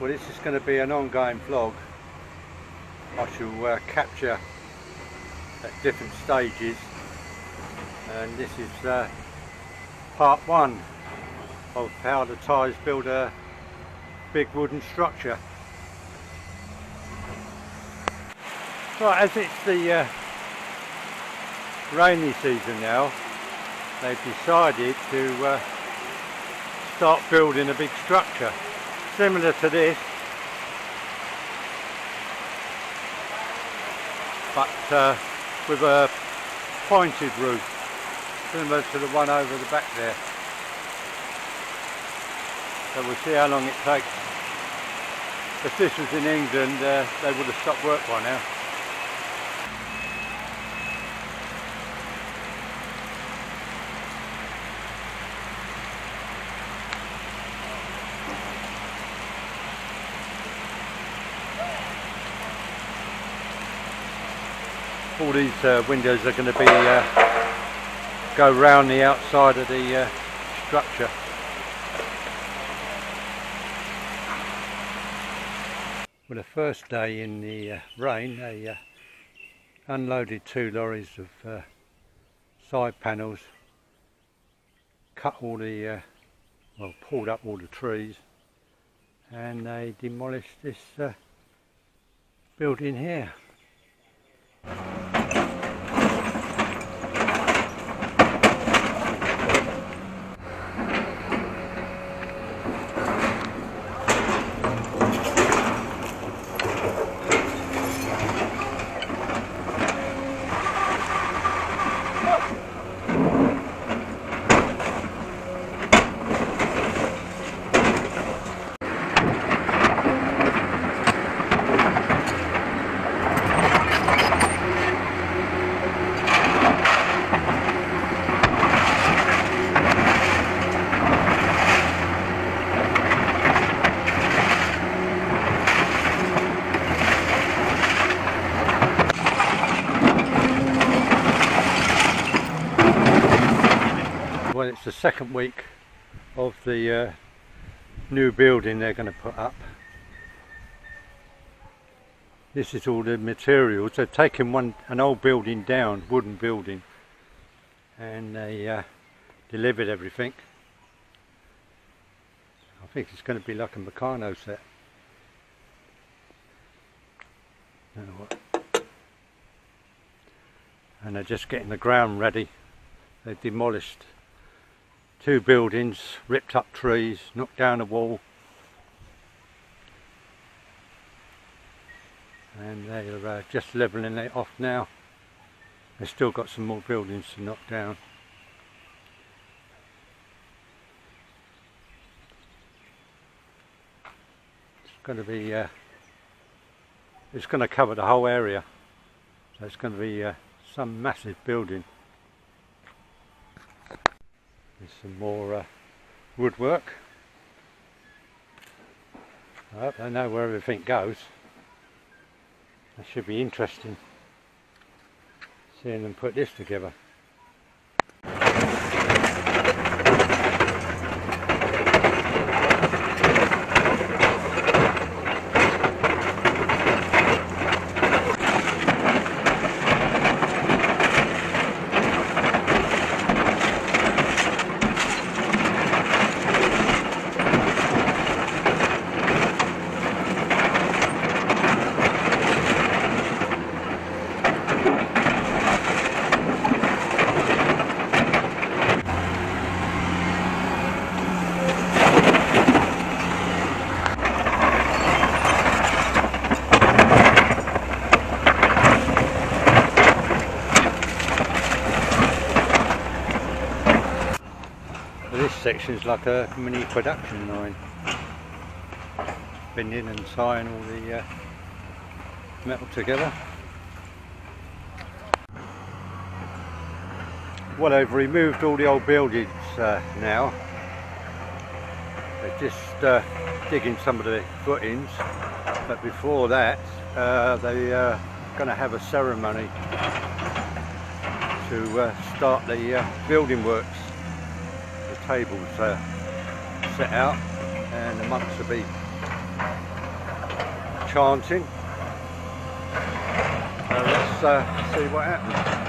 Well, this is going to be an ongoing vlog. I shall capture at different stages, and this is part one of how the Thais build a big wooden structure. Right, as it's the rainy season now, they've decided to start building a big structure similar to this, but with a pointed roof similar to the one over the back there. So we'll see how long it takes. If this was in England, they would have stopped work by now. All these windows are going to be go round the outside of the structure. Well, the first day in the rain, they unloaded two lorries of side panels, cut all the, well, pulled up all the trees, and they demolished this building here. It's the second week of the new building they're going to put up. This is all the materials. They've taken an old building down, wooden building, and they delivered everything. I think it's going to be like a Meccano set. Don't know what. And they're just getting the ground ready. They've demolished two buildings, ripped up trees, knocked down a wall, and they're just levelling it off now. They've still got some more buildings to knock down. It's going to be it's going to cover the whole area, so it's going to be some massive building. There's some more woodwork. I hope they know where everything goes. That should be interesting, seeing them put this together. Section's like a mini production line, bending and tying all the metal together. Well, they've removed all the old buildings now. They're just digging some of the footings, but before that they are going to have a ceremony to start the building works. Tables set out, and the monks will be chanting. Let's see what happens.